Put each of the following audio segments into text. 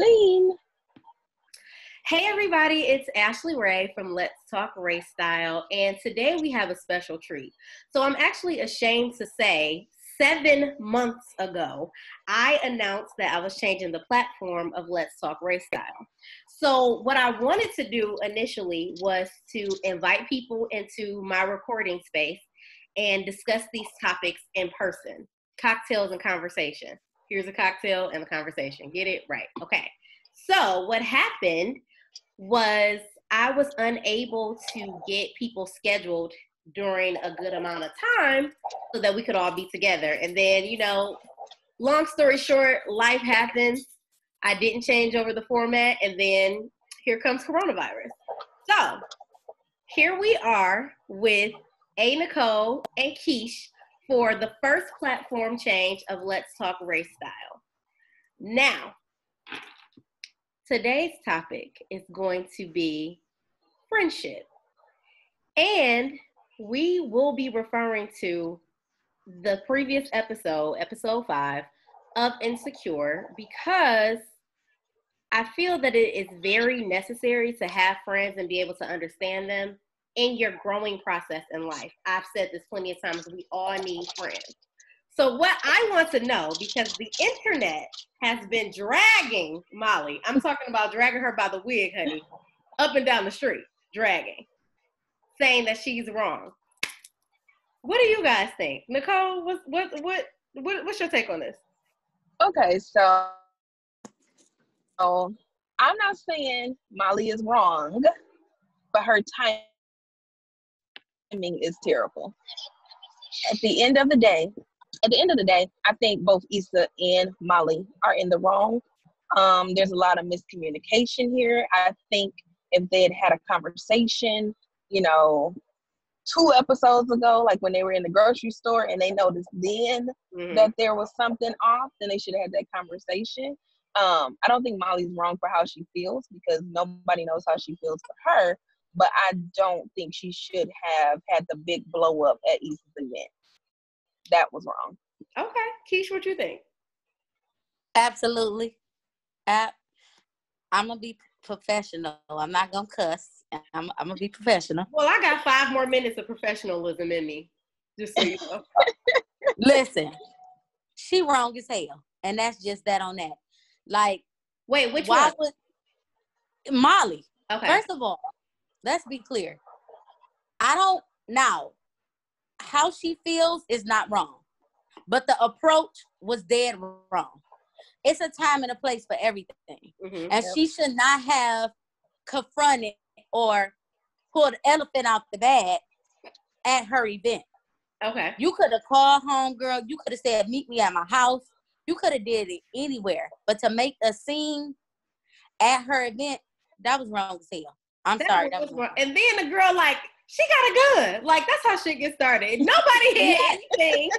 Scene. Hey everybody, it's Ashley Rae from Let's Talk Rae Style, and today we have a special treat. So I'm actually ashamed to say 7 months ago, I announced that I was changing the platform of Let's Talk Rae Style. So what I wanted to do initially was to invite people into my recording space and discuss these topics in person. Cocktails and conversation. Here's a cocktail and a conversation. Get it? Right. Okay. So what happened was I was unable to get people scheduled during a good amount of time so that we could all be together. And then, you know, long story short, life happens. I didn't change over the format. And then here comes coronavirus. So here we are with A. Nicole and Keshh for the first platform change of Let's Talk Rae Style. Now, today's topic is going to be friendship. And we will be referring to the previous episode, episode 5 of Insecure, because I feel that it is very necessary to have friends and be able to understand them in your growing process in life. I've said this plenty of times, we all need friends. So what I want to know, because the internet has been dragging Molly, I'm talking about dragging her by the wig, honey, up and down the street, dragging, saying that she's wrong. What do you guys think? Nicole, what's your take on this? Okay, so I'm not saying Molly is wrong, but her timing is terrible. At the end of the day, I think both Issa and Molly are in the wrong. There's a lot of miscommunication here. I think if they had a conversation, you know, 2 episodes ago, like when they were in the grocery store and they noticed then that there was something off, then they should have had that conversation. I don't think Molly's wrong for how she feels, because nobody knows how she feels for her, but I don't think she should have had the big blow up at Issa's event. That was wrong. Okay. Keshh, what you think? Absolutely. I'm going to be professional. I'm not going to cuss. I'm going to be professional. Well, I got 5 more minutes of professionalism in me. Just so you know. Listen, she wrong as hell. And that's just that on that. Like, wait, which one? Molly. Okay. First of all, let's be clear. How she feels is not wrong, but the approach was dead wrong. It's a time and a place for everything. She should not have confronted or pulled the elephant out the bag at her event. Okay. You could have called home, girl. You could have said, meet me at my house. You could have did it anywhere, but to make a scene at her event, that was wrong as hell. I'm sorry. That was wrong. And then the girl, like, she got a gun. Like, that's how shit gets started. Nobody had anything. I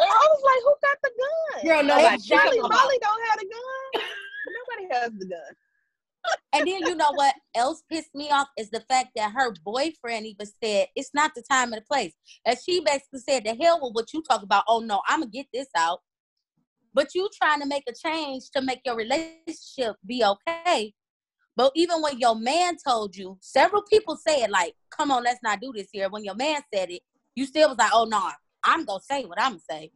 was like, who got the gun? Girl, nobody. Molly don't have a gun. Nobody has the gun. And then you know what else pissed me off is the fact that her boyfriend even said, it's not the time and the place. And she basically said, the hell with what you talk about. Oh, no, I'm going to get this out. But you trying to make a change to make your relationship be okay. But even when your man told you, several people said, like, come on, let's not do this here. When your man said it, you still was like, oh, no, I'm going to say what I'm going to say.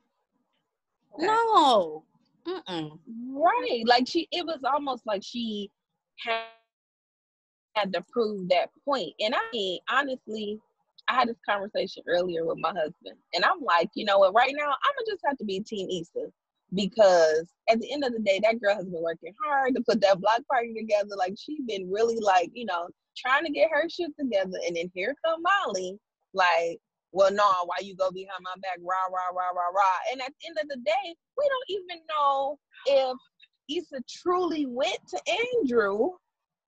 Okay. No. Mm-mm. Right. Like, it was almost like she had to prove that point. And I mean, honestly, I had this conversation earlier with my husband. And I'm like, you know what, right now, I'm going to just have to be Team Issa. Because at the end of the day, that girl has been working hard to put that block party together. Like, she's been really, like, you know, trying to get her shit together. And then here come Molly, like, well, no, why you go behind my back? Rah, rah, rah, rah, rah. And at the end of the day, we don't even know if Issa truly went to Andrew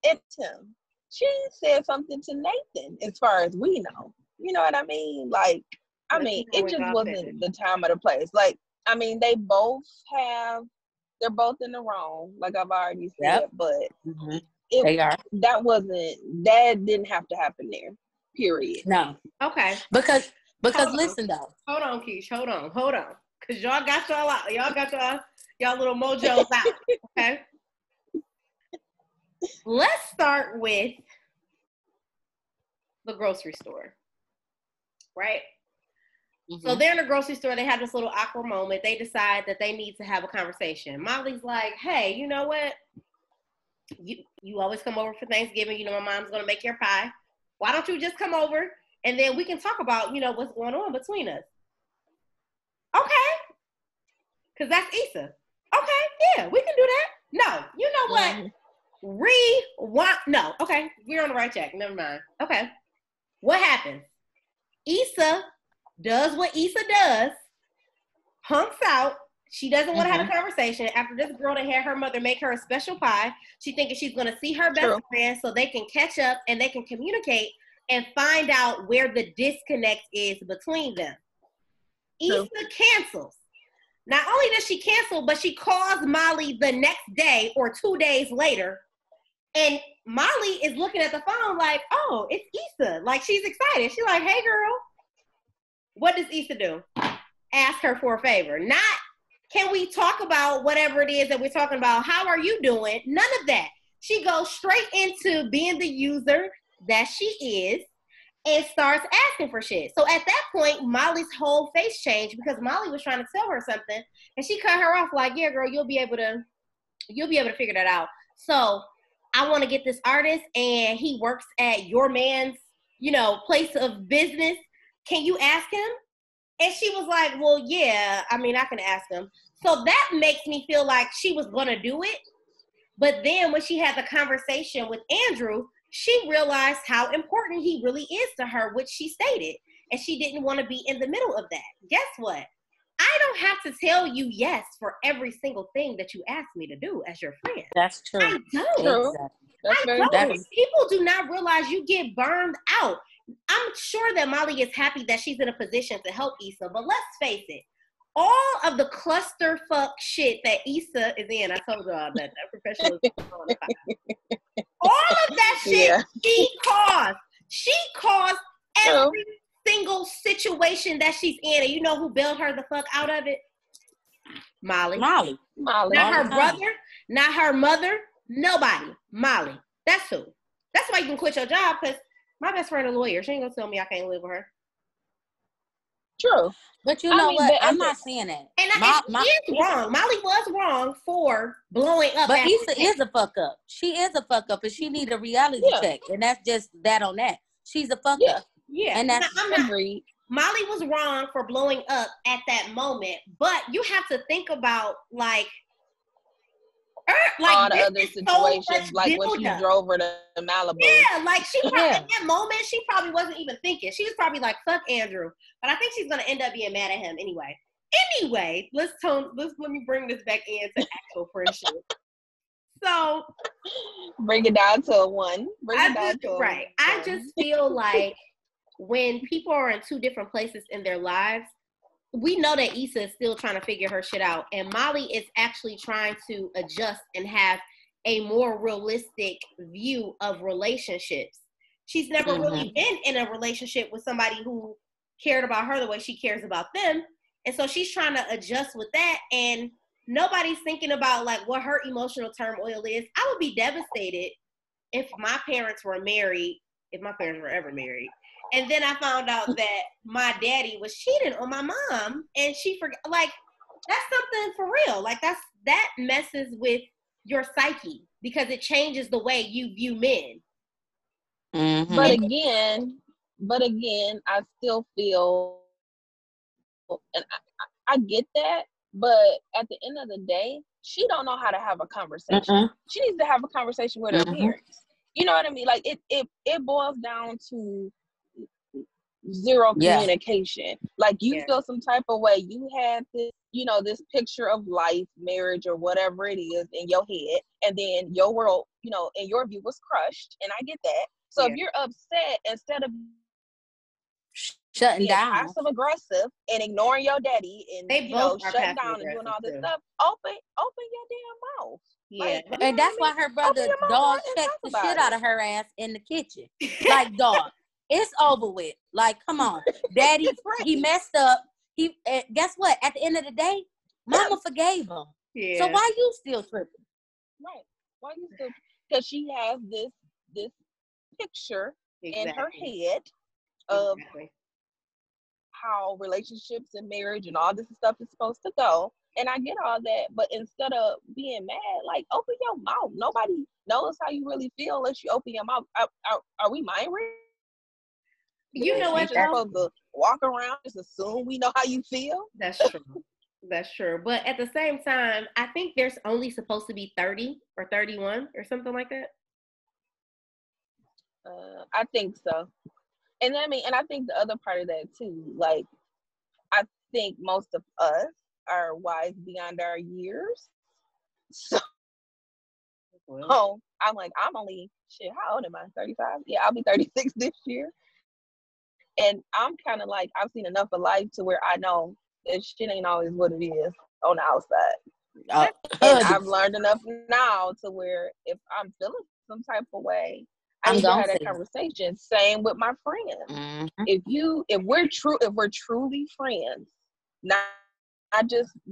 and Tim. She said something to Nathan, as far as we know. You know what I mean? Like, I mean, it just wasn't the time or the place. Like, I mean, they're both in the wrong, like I've already said, but that didn't have to happen there, period. No. Okay. Because listen, though. Hold on, Keshh. Hold on. Because y'all got y'all out. Y'all got y'all little mojos out, okay? Let's start with the grocery store, right? Mm-hmm. So they're in the grocery store. They have this little awkward moment. They decide that they need to have a conversation. Molly's like, hey, you know what? You always come over for Thanksgiving. You know, my mom's going to make your pie. Why don't you just come over and then we can talk about, you know, what's going on between us. Okay. Because that's Issa. Okay, yeah, we can do that. No, you know what? No, okay, we're on the right track. Never mind. Okay. What happens? Issa does what Issa does, punks out. She doesn't want to have a conversation. After this girl that had her mother make her a special pie, she thinking she's going to see her best friend so they can catch up and they can communicate and find out where the disconnect is between them. Issa cancels. Not only does she cancel, but she calls Molly the next day or 2 days later. And Molly is looking at the phone like, oh, it's Issa. Like, she's excited. She's like, hey, girl. What does Issa do? Ask her for a favor. Not, can we talk about whatever it is that we're talking about? How are you doing? None of that. She goes straight into being the user that she is and starts asking for shit. So at that point, Molly's whole face changed because Molly was trying to tell her something and she cut her off like, yeah, girl, you'll be able to figure that out. So I want to get this artist and he works at your man's, you know, place of business. Can you ask him? And she was like, well, yeah, I mean, I can ask him. So that makes me feel like she was going to do it. But then when she had the conversation with Andrew, she realized how important he really is to her, which she stated. And she didn't want to be in the middle of that. Guess what? I don't have to tell you yes for every single thing that you ask me to do as your friend. That's true. I don't. True. I don't. People do not realize you get burned out. I'm sure that Molly is happy that she's in a position to help Issa, but let's face it, all of the clusterfuck shit that Issa is in, I told y'all that professional is on the fire. All of that shit she caused. She caused every single situation that she's in, and you know who bailed her the fuck out of it? Molly. Not her brother, not her mother, nobody. Molly. That's who. That's why you can quit your job, because my best friend a lawyer. She ain't gonna tell me I can't live with her. True. But you know what? I'm not seeing that. And she is wrong. Molly was wrong for blowing up. But Issa is a fuck up. She is a fuck up and she needs a reality check. And that's just that on that. She's a fuck up. Yeah. And that's agreed. Molly was wrong for blowing up at that moment. But you have to think about like all the other situations, like when she drove her to Malibu. Yeah, like she probably in that moment, she probably wasn't even thinking. She was probably like, fuck Andrew. But I think she's gonna end up being mad at him anyway. Anyway, let me bring this back into actual friendship. So bring it down to a one. I just feel like when people are in two different places in their lives, we know that Issa is still trying to figure her shit out. And Molly is actually trying to adjust and have a more realistic view of relationships. She's never really been in a relationship with somebody who cared about her the way she cares about them. And so she's trying to adjust with that. And nobody's thinking about like what her emotional turmoil is. I would be devastated if my parents were married, if my parents were ever married. And then I found out that my daddy was cheating on my mom and she forgot, like, that's something for real. Like that messes with your psyche because it changes the way you view men. Mm-hmm. But again, I still feel, and I get that, but at the end of the day, she don't know how to have a conversation. Mm-hmm. She needs to have a conversation with her parents. You know what I mean? Like it boils down to zero communication. Like you feel some type of way. You had this, you know, this picture of life, marriage, or whatever it is in your head, and then your world, you know, in your view was crushed. And I get that. So if you're upset, instead of shutting down, passive aggressive, and ignoring your daddy, and they both shutting down and doing all this stuff, open your damn mouth. Yeah, like, and that's why her brother dog checked the shit out of her ass in the kitchen, like dog. It's over with. Like, come on. Daddy, he messed up. He guess what? At the end of the day, mama forgave him. Yeah. So why you still tripping? Right. why you still? Because she has this picture in her head of how relationships and marriage and all this stuff is supposed to go. And I get all that, but instead of being mad, like, open your mouth. Nobody knows how you really feel unless you open your mouth. Are we mind reading? You know what? We're supposed to walk around, just assume we know how you feel. That's true. That's true. But at the same time, I think there's only supposed to be 30 or 31 or something like that. I think so. And I mean, and I think the other part of that too, like, I think most of us are wise beyond our years. So I'm like, I'm only, shit, how old am I? 35? Yeah, I'll be 36 this year. And I'm kind of like, I've seen enough of life to where I know that shit ain't always what it is on the outside. And I've learned enough now to where if I'm feeling some type of way, I need to have that conversation. Same with my friends. Mm-hmm. If we're truly friends,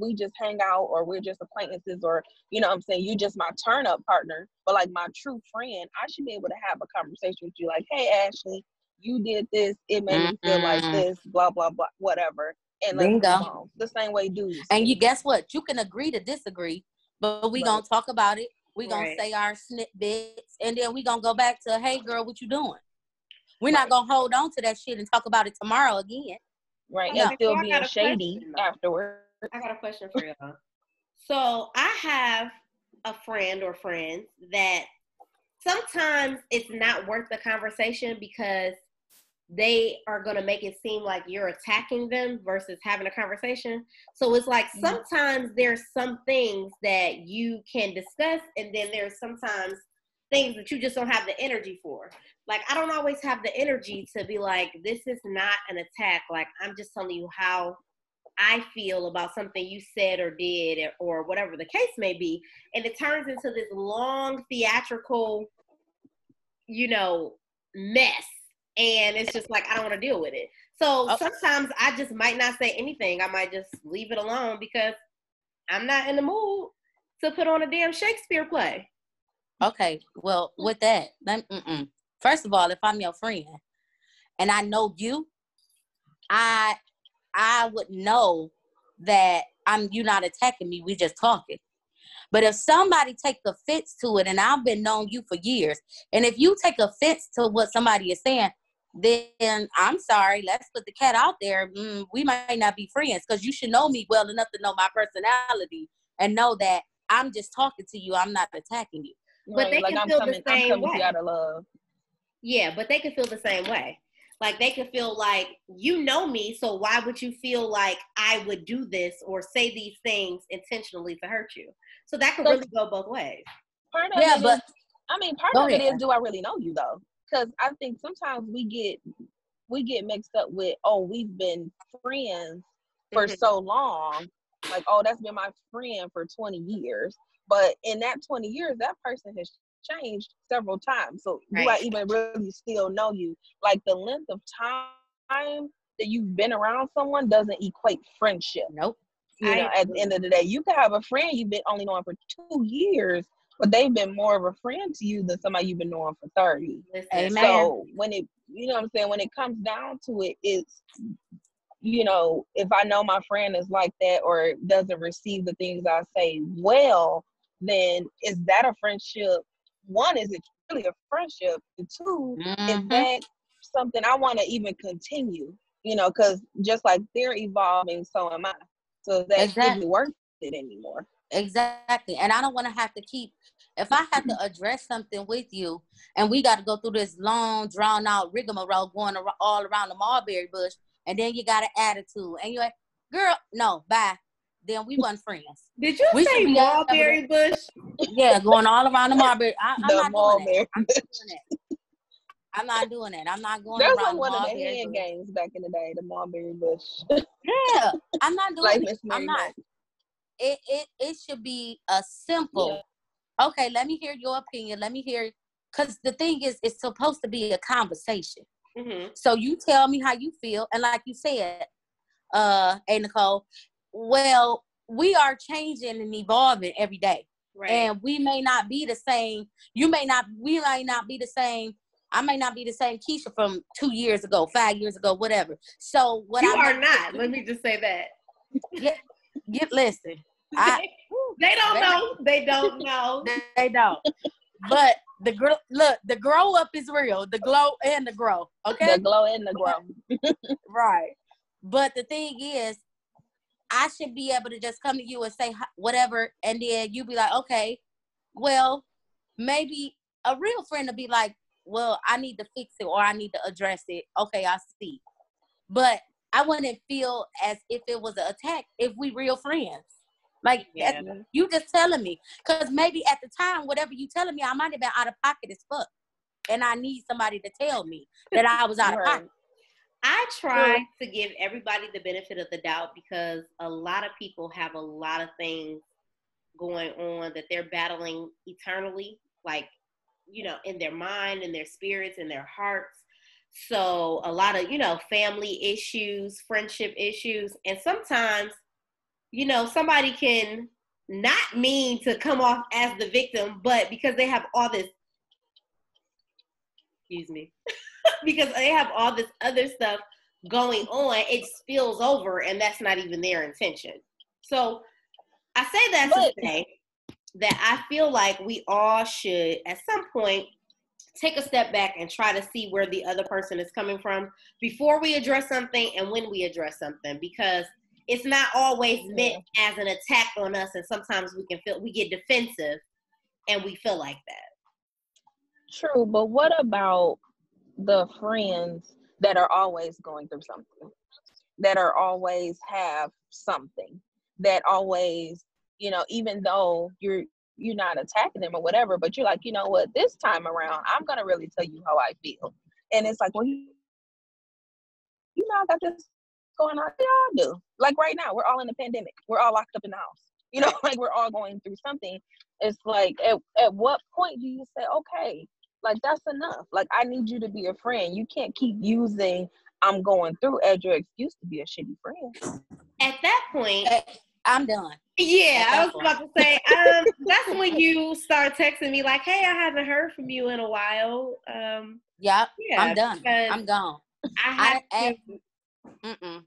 we just hang out or we're just acquaintances or, you know what I'm saying, you just my turn up partner, but like my true friend, I should be able to have a conversation with you like, hey, Ashley, you did this, it made me feel like this, blah, blah, blah, whatever. And let's move on. The same way dudes. And you guess what? You can agree to disagree, but we gonna talk about it. We gonna say our snippets, and then we gonna go back to, hey girl, what you doing? We're not gonna hold on to that shit and talk about it tomorrow again. Right, and still being shady afterwards. I got a question for y'all. So I have a friend or friends that sometimes it's not worth the conversation because they are going to make it seem like you're attacking them versus having a conversation. So it's like sometimes there's some things that you can discuss, and then there's sometimes things that you just don't have the energy for. Like, I don't always have the energy to be like, this is not an attack. Like, I'm just telling you how I feel about something you said or did or whatever the case may be. And it turns into this long theatrical, you know, mess. And it's just like, I don't want to deal with it. So sometimes I just might not say anything. I might just leave it alone because I'm not in the mood to put on a damn Shakespeare play. Okay, well, with that, first of all, if I'm your friend and I know you, I would know that you're not attacking me. We just talking. But if somebody take offense to it, and I've been knowing you for years, and if you take offense to what somebody is saying, then I'm sorry. Let's put the cat out there. We might not be friends because you should know me well enough to know my personality and know that I'm just talking to you. I'm not attacking you. Right, but they can feel the same way. Out of love. Yeah, but they can feel the same way. Like, they could feel like, you know me, so why would you feel like I would do this or say these things intentionally to hurt you? So that could really go both ways. Part of it is, do I really know you, though? Because I think sometimes we get mixed up with, oh, we've been friends for so long. Like, oh, that's been my friend for 20 years. But in that 20 years, that person has changed several times, so do I even really still know you? Like, the length of time that you've been around someone doesn't equate friendship. Nope. You know, at the end of the day, you could have a friend you've been only knowing for 2 years, but they've been more of a friend to you than somebody you've been knowing for 30. And so when it, you know what I'm saying, when it comes down to it, it's, you know, if I know my friend is like that or doesn't receive the things I say well, then is that a friendship? One, is it really a friendship? And two, is that something I want to even continue? You know, because just like they're evolving, so am I. So that isn't worth it anymore. Exactly. And I don't want to have to keep, if I have to address something with you and we got to go through this long, drawn out rigmarole going all around the mulberry bush, and then you got an attitude and you're like, girl, no, bye. Then we weren't friends. Did you say mulberry bush? Yeah, going all around the mulberry. I'm not doing that. I'm not going around the mulberry bush. There's one of the hand games back in the day, the mulberry bush. Yeah, I'm not doing it. I'm not. It should be a simple, okay, let me hear your opinion. Let me hear, because the thing is, it's supposed to be a conversation. Mm-hmm. So you tell me how you feel. And like you said, A. Nicole, well, we are changing and evolving every day. Right. And we may not be the same. We might not be the same. I may not be the same Keshh from 2 years ago, 5 years ago, whatever. So what you are not. Let me just say that. Listen. They don't know. But the grow up is real. The glow and the grow. Okay. The glow and the grow. Right. But the thing is, I should be able to just come to you and say whatever, and then you be like, okay, well, maybe a real friend will be like, well, I need to fix it or I need to address it. Okay, I see. But I wouldn't feel as if it was an attack if we real friends. Like, yeah. You just telling me. Because maybe at the time, whatever you telling me, I might have been out of pocket as fuck. And I need somebody to tell me that I was out of pocket. I try to give everybody the benefit of the doubt because a lot of people have a lot of things going on that they're battling eternally, like, you know, in their mind, in their spirits, in their hearts. So a lot of, you know, family issues, friendship issues. And sometimes, you know, somebody can not mean to come off as the victim, but because they have all this, excuse me, because they have all this other stuff going on, it spills over, and that's not even their intention. So I say that to say that I feel like we all should, at some point, take a step back and try to see where the other person is coming from before we address something and when we address something, because it's not always meant as an attack on us, and sometimes we get defensive and we feel like that. True, but what about the friends that are always going through something, that are always have something, that always, you know, even though you're not attacking them or whatever, but you're like, you know what, this time around, I'm gonna really tell you how I feel. And it's like, well, you know, I got this going on. We all do. Like right now, we're all in a pandemic. We're all locked up in the house. You know, like we're all going through something. It's like, at what point do you say, okay, like, that's enough. Like, I need you to be a friend. You can't keep using I'm going through as your excuse to be a shitty friend. At that point, I'm done. Yeah, I was about to say, that's when you start texting me like, hey, I haven't heard from you in a while. Yeah, I'm done. I'm gone. Yeah.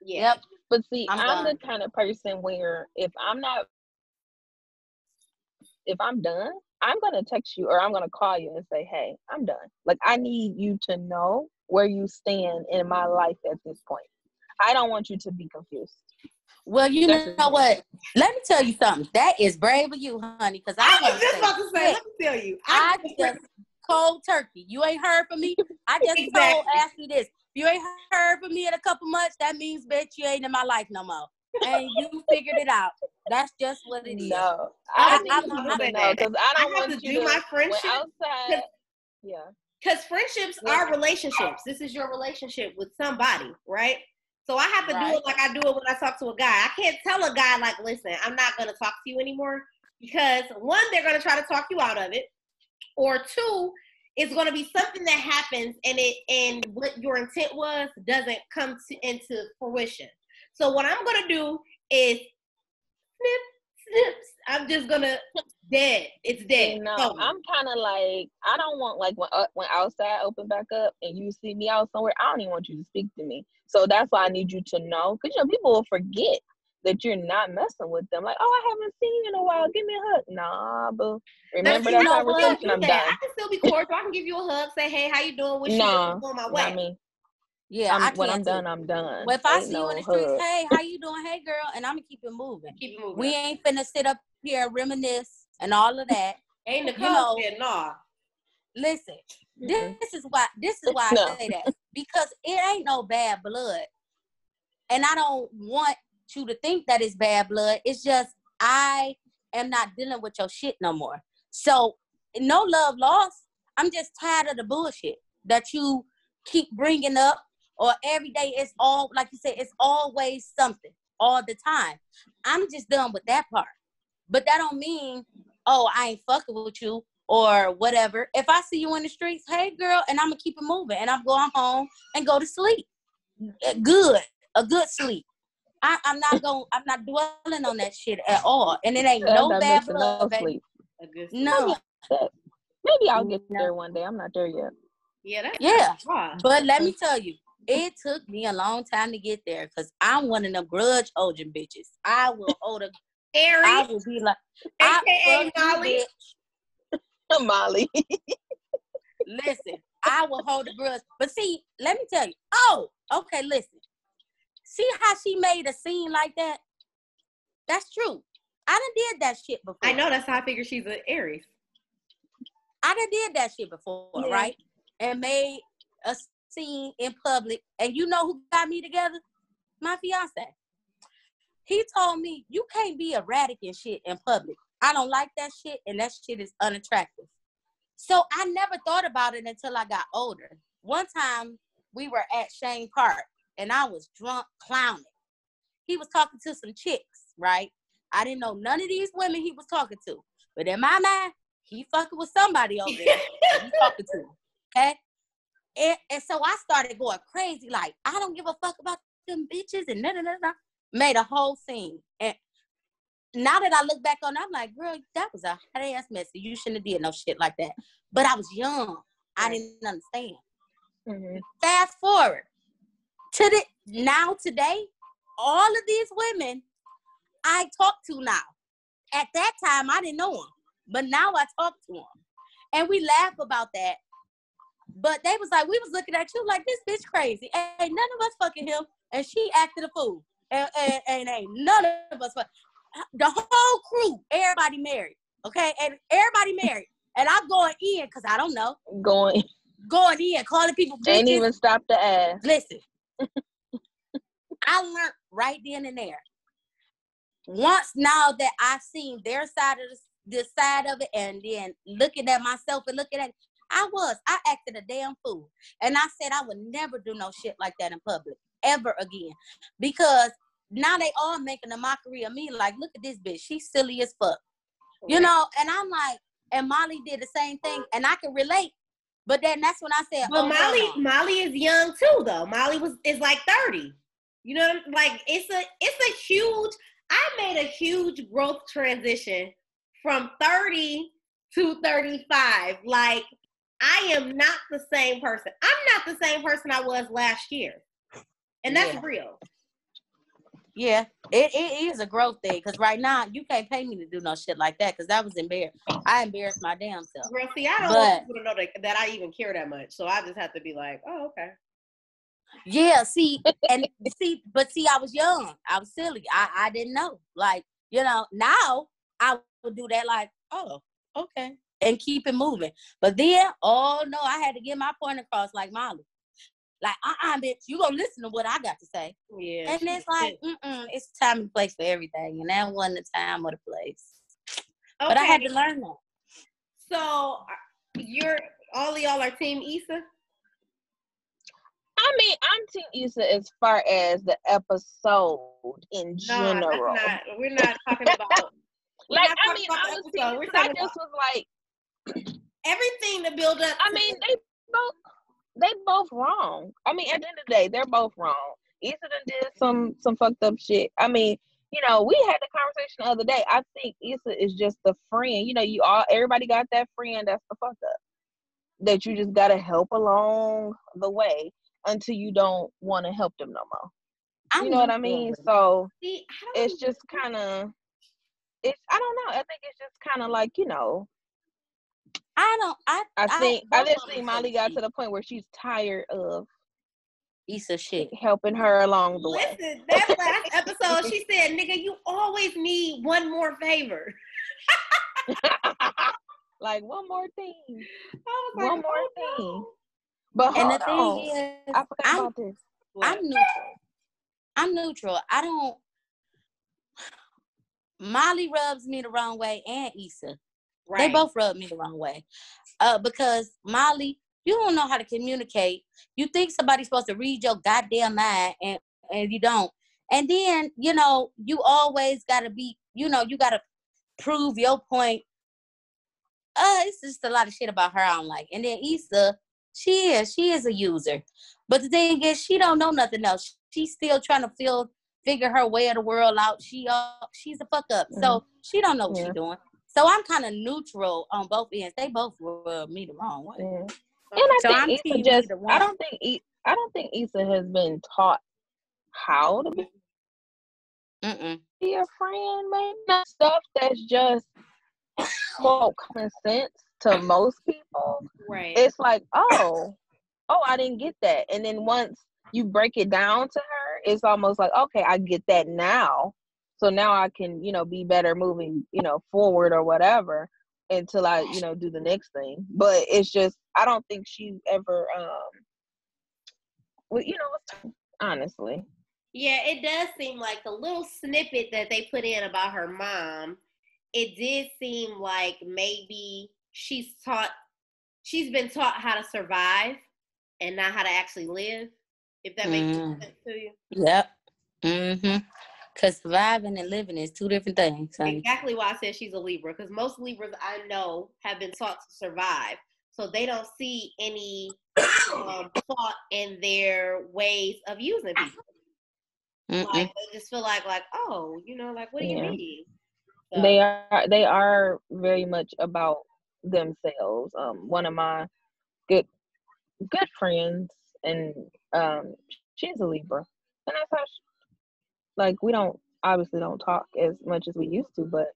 Yep. But see, I'm the kind of person where if I'm done, I'm going to text you or I'm going to call you and say, hey, I'm done. Like, I need you to know where you stand in my life at this point. I don't want you to be confused. Well, you know what? Let me tell you something. That is brave of you, honey. Because I was just about to say, let me tell you. I just cold turkey. You ain't heard from me. I just told Ashley this. If you ain't heard from me in a couple months, that means, bitch, you ain't in my life no more. And you figured it out. That's just what it is. No, I because I don't want to do my friendship. Outside, yeah, because friendships are relationships. This is your relationship with somebody, right? So I have to do it like I do it when I talk to a guy. I can't tell a guy like, listen, I'm not going to talk to you anymore, because one, they're going to try to talk you out of it, or two, it's going to be something that happens and what your intent was doesn't come into fruition. So what I'm going to do is snips. I'm just gonna dead. It's dead. No, oh. I'm kind of like, I don't want, like, when outside open back up and you see me out somewhere, I don't even want you to speak to me. So that's why I need you to know, because, you know, people will forget that you're not messing with them. Like, oh, I haven't seen you in a while. Give me a hug. Nah, boo. Remember that conversation. I'm done. I can still be cordial. I can give you a hug. Say, hey, how you doing? What you doing? On my way. I mean, yeah, when I'm done, I'm done. Well, if I see you in the streets, hey, how you doing? Hey, girl, and I'm gonna keep it moving. Keep it moving. We ain't finna sit up here and reminisce and all of that. Ain't Nicole? No. Listen, this is why I say that, because it ain't no bad blood, and I don't want you to think that it's bad blood. It's just I am not dealing with your shit no more. So no love lost. I'm just tired of the bullshit that you keep bringing up. Or every day, it's all, like you said, it's always something, all the time. I'm just done with that part. But that don't mean, oh, I ain't fucking with you or whatever. If I see you in the streets, hey, girl, and I'm going to keep it moving. And I'm going home and go to sleep. Good. A good sleep. I'm not dwelling on that shit at all. And it ain't no bad blood. No. Maybe I'll get there one day. I'm not there yet. Yeah. But let me tell you, it took me a long time to get there because I'm one of them grudge holding bitches. I will owe the Aries. I will be like, AKA Molly. Molly. Listen, I will hold the grudge. But see, let me tell you. Oh, okay, listen. See how she made a scene like that? That's true. I done did that shit before. I know, that's how I figure she's an Aries. I done did that shit before, yeah. Right? And made a scene in public. And you know who got me together? My fiance. He told me, you can't be erratic and shit in public. I don't like that shit, and that shit is unattractive. So I never thought about it until I got older. One time, we were at Shane Park, and I was drunk clowning. He was talking to some chicks, right? I didn't know none of these women he was talking to. But in my mind, he fucking with somebody over there he talking to, okay? And so I started going crazy, like, I don't give a fuck about them bitches, and made a whole scene. And now that I look back on it, I'm like, girl, that was a hot-ass mess. You shouldn't have did no shit like that. But I was young. I didn't understand. Mm-hmm. Fast forward to today, all of these women I talk to now. At that time, I didn't know them. But now I talk to them. And we laugh about that. But they was like, we was looking at you like, this bitch crazy. Ain't none of us fucking him. And she acted a fool. And ain't none of us fucking. The whole crew, everybody married, okay? And everybody married. And I'm going in because I don't know. Going in, calling people bitches. Ain't even stop to ask. Listen, I learned right then and there. Once now that I've seen their side of this side of it, and then looking at myself and looking at it, I acted a damn fool. And I said I would never do no shit like that in public ever again, because now they all making a mockery of me. Like, look at this bitch. She's silly as fuck. Okay. You know, and I'm like, and Molly did the same thing, and I can relate. But then that's when I said, well, Molly is young too, though. Molly is like 30. You know what I'm like? It's a huge, I made a huge growth transition from 30 to 35. Like, I am not the same person. I'm not the same person I was last year. And that's real. Yeah, it is a growth thing, because right now, you can't pay me to do no shit like that, because that was embarrassing. I embarrassed my damn self. Well, see, I don't want people to know that I even care that much, so I just have to be like, oh, okay. Yeah, see, and I was young. I was silly. I didn't know. Like, you know, now I would do that like, oh, okay, and keep it moving. But then, oh, no, I had to get my point across like Molly. Like, bitch, you gonna listen to what I got to say. Yeah. And it's like, it's time and place for everything. And that wasn't the time or the place. Okay. But I had to learn that. So, all of y'all are Team Issa? I mean, I'm Team Issa as far as the episode in general. We're not talking about... like, I mean, honestly, I just was like... everything to build up. I mean, they both wrong. I mean, at the end of the day, they're both wrong. Issa done did some fucked up shit. I mean, you know, we had the conversation the other day. I think Issa is just the friend. You know, everybody got that friend that's the fuck up, that you just gotta help along the way until you don't want to help them no more. You know what I mean? So it's just kind of, I don't know. I think it's just kind of like, you know, I think Molly got to the point where she's tired of Issa shit helping her along the way. Listen, that last episode, she said, nigga, you always need one more favor. Like, one more thing. One more thing. But and the thing is, I forgot about this. I'm neutral. I don't... Molly rubs me the wrong way, and Issa. Right. They both rubbed me the wrong way. Because, Molly, you don't know how to communicate. You think somebody's supposed to read your goddamn mind, and you don't. And then, you know, you always got to be, you know, you got to prove your point. It's just a lot of shit about her I don't like. And then Issa, she is a user. But the thing is, she don't know nothing else. She's still trying to feel figure her way of the world out. She's a fuck up. Mm-hmm. So she don't know what she's doing. So I'm kind of neutral on both ends. They both rubbed me the wrong way. Mm-hmm. I don't think Issa has been taught how to be a friend, man. Not stuff that's just called common sense to most people. Right. It's like, oh, I didn't get that. And then once you break it down to her, it's almost like, okay, I get that now. So now I can, be better moving, forward or whatever until I, do the next thing. But it's just, I don't think she ever, honestly. Yeah, it does seem like the little snippet that they put in about her mom, it did seem like maybe she's been taught how to survive and not how to actually live, if that makes sense to you. Yep. Mm-hmm. Because surviving and living is two different things. So. Exactly why I said she's a Libra, because most Libras I know have been taught to survive. So they don't see any thought in their ways of using people. Mm-mm. Like, they just feel like, what do you mean? So. They are very much about themselves. One of my good friends, and she's a Libra. And that's how we don't talk as much as we used to, but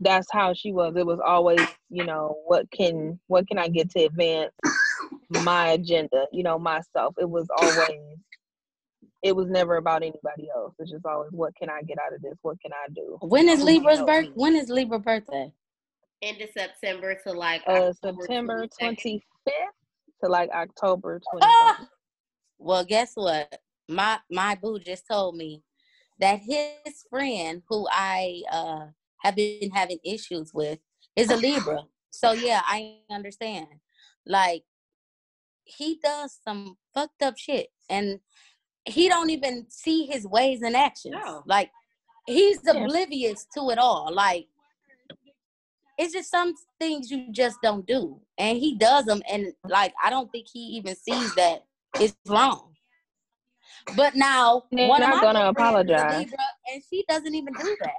that's how she was. It was always, what can I get to advance my agenda, myself. It was never about anybody else. It's just always, what can I get out of this? What can I do? When is Libra birthday? End of September to September 25th to October 20th. Well, guess what? My boo just told me that his friend, who I have been having issues with, is a Libra. So yeah, I understand. He does some fucked up shit, and he don't even see his ways and actions. No. He's oblivious to it all. It's just some things you just don't do, and he does them, and I don't think he even sees that it's wrong. But now, one of my gonna apologize. Libra, and she doesn't even do that.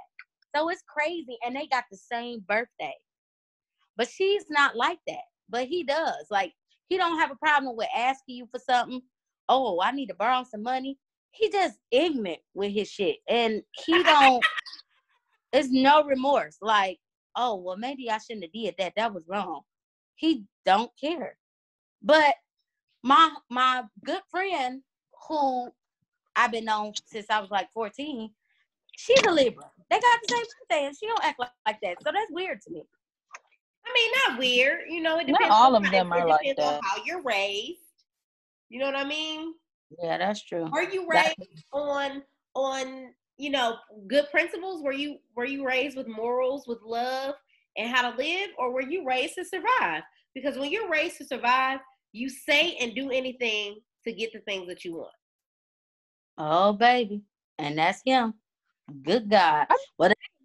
So it's crazy. And they got the same birthday. But she's not like that. But he does. He don't have a problem with asking you for something. Oh, I need to borrow some money. He just ignorant with his shit. And he don't, there's no remorse. Maybe I shouldn't have did that. That was wrong. He don't care. But my good friend, who I've been known since I was 14, she's a Libra. They got the same birthday, and she don't act like that. So that's weird to me. I mean, not weird. It depends. Not all of them are like that. It depends on how you're raised. You know what I mean? Yeah, that's true. Were you raised on good principles? Were you raised with morals, with love, and how to live? Or were you raised to survive? Because when you're raised to survive, you say and do anything to get the things that you want. Oh, baby. And that's him. Good God.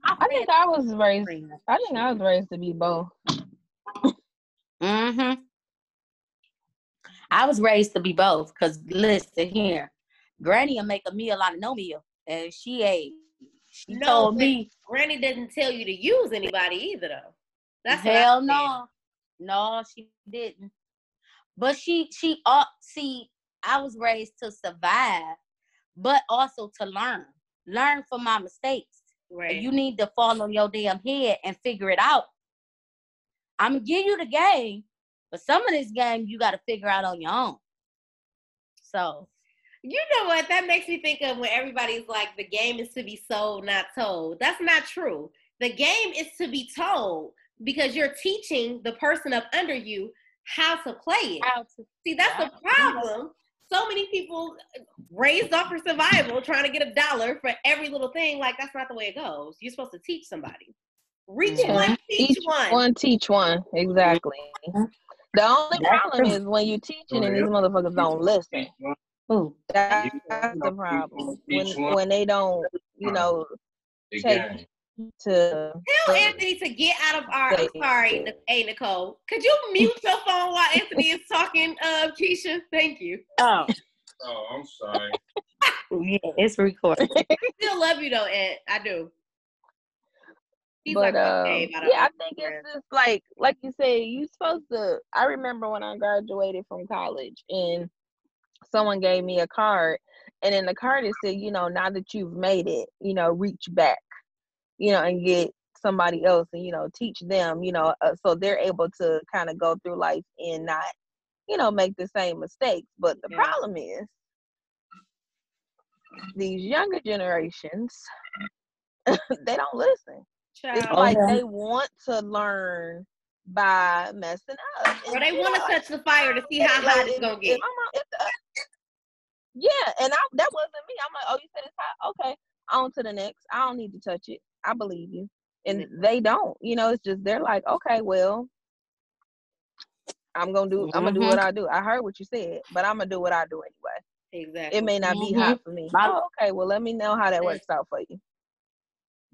I think I was raised to be both. Mm-hmm. I was raised to be both, because listen here, Granny will make a meal out of no meal. And she ate. She told me. Granny doesn't tell you to use anybody either, though. That's hell no. No, she didn't. But I was raised to survive, but also to learn. Learn from my mistakes. Right. You need to fall on your damn head and figure it out. I'm going to give you the game, but some of this game you got to figure out on your own. So. You know what? That makes me think of when everybody's like, the game is to be sold, not told. That's not true. The game is to be told, because you're teaching the person up under you how to play it. See, that's the problem. So many people raised off for survival, trying to get $1 for every little thing. That's not the way it goes. You're supposed to teach somebody. Reach one, teach one. Teach one. Exactly. The only problem is when you're teaching and these motherfuckers don't listen. That's the problem. When they don't, take to tell Anthony to get out of our. I'm sorry, A. Nicole. Could you mute your phone while Anthony is talking, Keisha? Thank you. Oh, Oh, I'm sorry. Yeah, it's recorded. Still love you though, Ed. I do. But, I think it's just like you say, you supposed to. I remember when I graduated from college and someone gave me a card, and in the card it said, you know, now that you've made it, you know, reach back, you know, and get somebody else and, you know, teach them, you know, so they're able to kind of go through life and not, you know, make the same mistakes. But the problem is these younger generations, they don't listen. Child. It's like they want to learn by messing up. Or they want to touch the fire to see how hot it's going to get. That wasn't me. I'm like, oh, you said it's hot? Okay, on to the next. I don't need to touch it. I believe you. And they don't. You know, it's just they're like, okay, well, I'm gonna do what I do. I heard what you said, but I'm going to do what I do anyway. Exactly. It may not be hot for me. Oh, okay, well, let me know how that works out for you.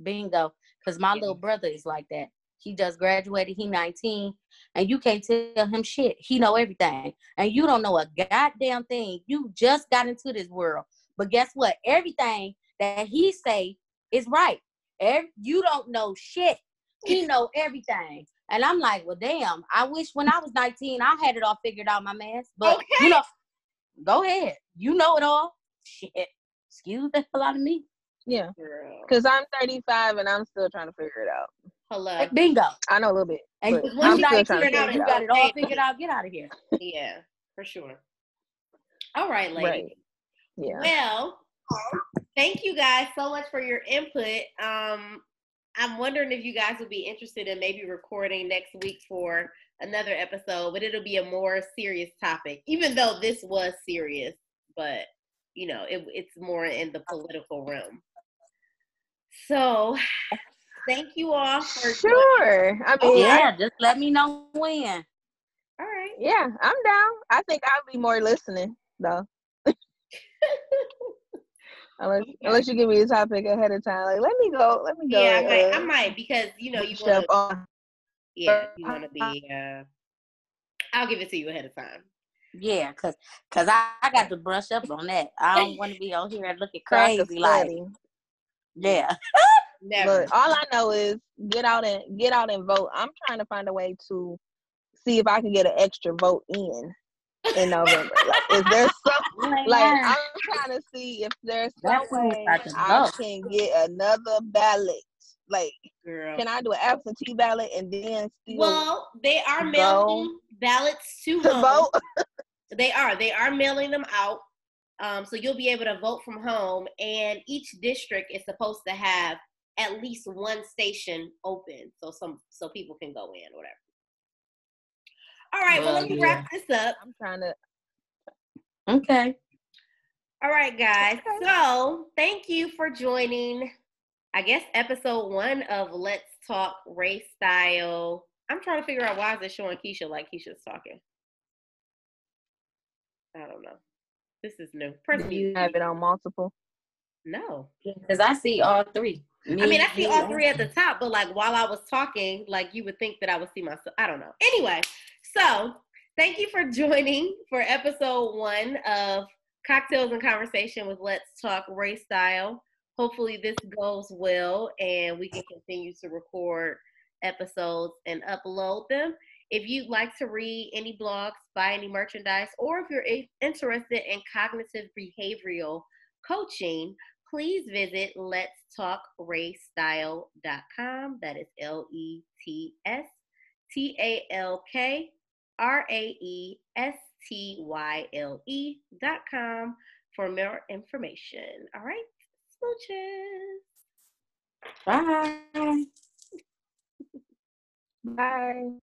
Bingo. Because my little brother is like that. He just graduated. He 19. And you can't tell him shit. He know everything. And you don't know a goddamn thing. You just got into this world. But guess what? Everything that he say is right. You don't know shit. He know everything. And I'm like, well, damn. I wish when I was 19, I had it all figured out, my man. But, you know, go ahead. You know it all. Shit. Excuse the hell out of me. Yeah, because I'm 35 and I'm still trying to figure it out. Hello. Like, bingo. I know a little bit. And once you got it figured out, you got it all figured out, get out of here. Yeah, for sure. All right, ladies. Right. Yeah. Well, thank you guys so much for your input. I'm wondering if you guys would be interested in maybe recording next week for another episode, but it'll be a more serious topic, even though this was serious, but you know, it's more in the political realm. So, thank you all for sure. I mean, just let me know when. All right. Yeah, I'm down. I think I'll be more listening though. unless you give me a topic ahead of time, like let me go. Yeah, I might because you know you want to. Yeah, you want to be. I'll give it to you ahead of time. Yeah, cause I got to brush up on that. I don't want to be on here and looking crazy like. Yeah. Never. Look, all I know is get out and vote. I'm trying to find a way to see if I can get an extra vote in November. Like, is there something? Like I'm trying to see if there's some way I can get another ballot. Like, girl, can I do an absentee ballot and then still? Well, they are mailing ballots to home. Vote. They are mailing them out. So you'll be able to vote from home, and each district is supposed to have at least one station open, so people can go in, or whatever. All right, well let me wrap this up. I'm trying to. Okay. All right, guys. Okay. So thank you for joining. I guess episode 1 of Let's Talk Rae Style. I'm trying to figure out why is it showing Keisha like Keisha's talking. I don't know. This is new. Do you have it on multiple? No. Because I see all 3. I see all 3 at the top, but like while I was talking, like you would think that I would see myself. I don't know. Anyway, so thank you for joining for episode 1 of Cocktails and Conversation with Let's Talk Rae Style. Hopefully this goes well and we can continue to record episodes and upload them. If you'd like to read any blogs, buy any merchandise, or if you're interested in cognitive behavioral coaching, please visit letstalkraestyle.com. That is LETSTALKRAESTYLE.com for more information. All right. Bye. Bye.